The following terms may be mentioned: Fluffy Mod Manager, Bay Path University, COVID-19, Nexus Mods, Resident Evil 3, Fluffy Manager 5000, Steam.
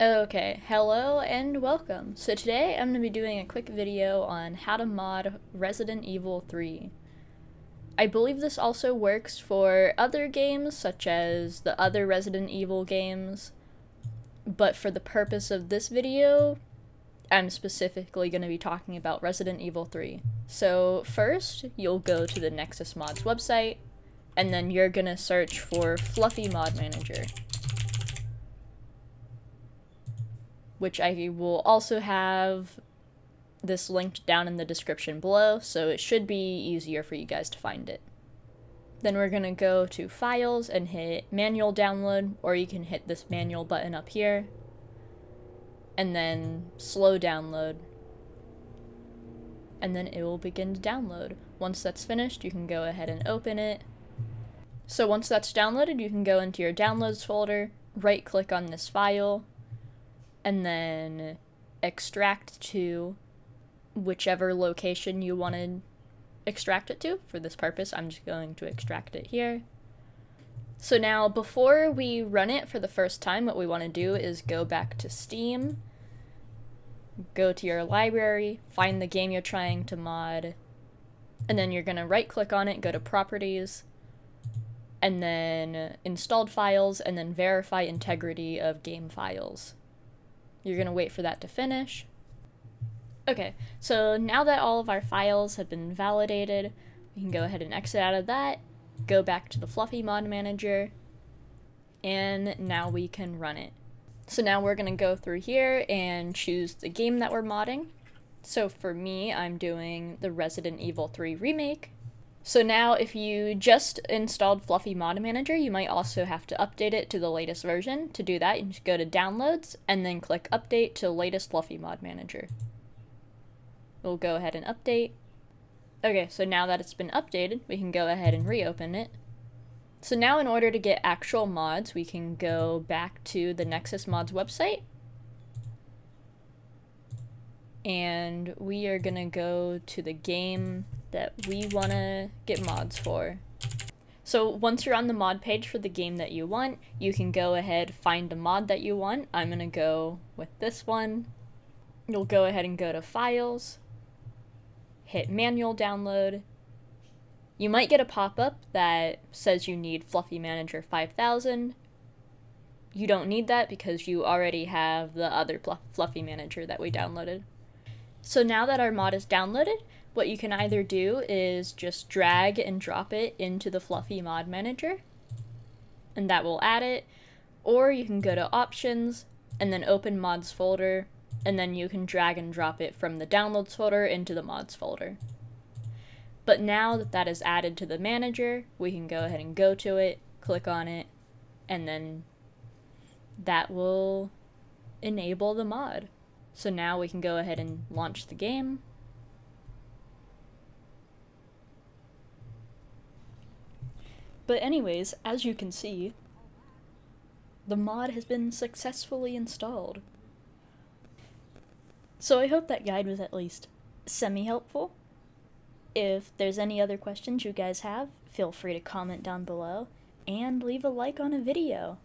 Okay, hello and welcome. So today I'm going to be doing a quick video on how to mod Resident Evil 3. I believe this also works for other games, such as the other Resident Evil games, but for the purpose of this video, I'm specifically going to be talking about Resident Evil 3. So first, you'll go to the Nexus Mods website, and then you're going to search for Fluffy Mod Manager, which I will also have this linked down in the description below, so it should be easier for you guys to find it. Then we're gonna go to Files and hit Manual Download, or you can hit this Manual button up here, and then Slow Download, and then it will begin to download. Once that's finished, you can go ahead and open it. So once that's downloaded, you can go into your Downloads folder, right-click on this file, and then extract to whichever location you want to extract it to. For this purpose, I'm just going to extract it here. So now, before we run it for the first time, what we want to do is go back to Steam, go to your library, find the game you're trying to mod, and then you're going to right-click on it, go to Properties, and then Installed Files, and then Verify Integrity of Game Files. You're going to wait for that to finish. Okay, so now that all of our files have been validated, we can go ahead and exit out of that, go back to the Fluffy Mod Manager, and now we can run it. So now we're going to go through here and choose the game that we're modding. So for me, I'm doing the Resident Evil 3 remake. So now if you just installed Fluffy Mod Manager, you might also have to update it to the latest version. To do that, you just go to Downloads and then click Update to Latest Fluffy Mod Manager. We'll go ahead and update. Okay, so now that it's been updated, we can go ahead and reopen it. So now in order to get actual mods, we can go back to the Nexus Mods website. And we are gonna go to the game that we want to get mods for. So once you're on the mod page for the game that you want, you can go ahead, find a mod that you want. I'm going to go with this one. You'll go ahead and go to Files, hit Manual Download. You might get a pop-up that says you need Fluffy Manager 5000. You don't need that because you already have the other Fluffy Manager that we downloaded. So now that our mod is downloaded, what you can either do is just drag and drop it into the Fluffy Mod Manager, and that will add it, or you can go to Options, and then Open Mods folder, and then you can drag and drop it from the Downloads folder into the Mods folder. But now that that is added to the manager, we can go ahead and go to it, click on it, and then that will enable the mod. So now we can go ahead and launch the game. But anyways, as you can see, the mod has been successfully installed. So I hope that guide was at least semi-helpful. If there's any other questions you guys have, feel free to comment down below and leave a like on a video.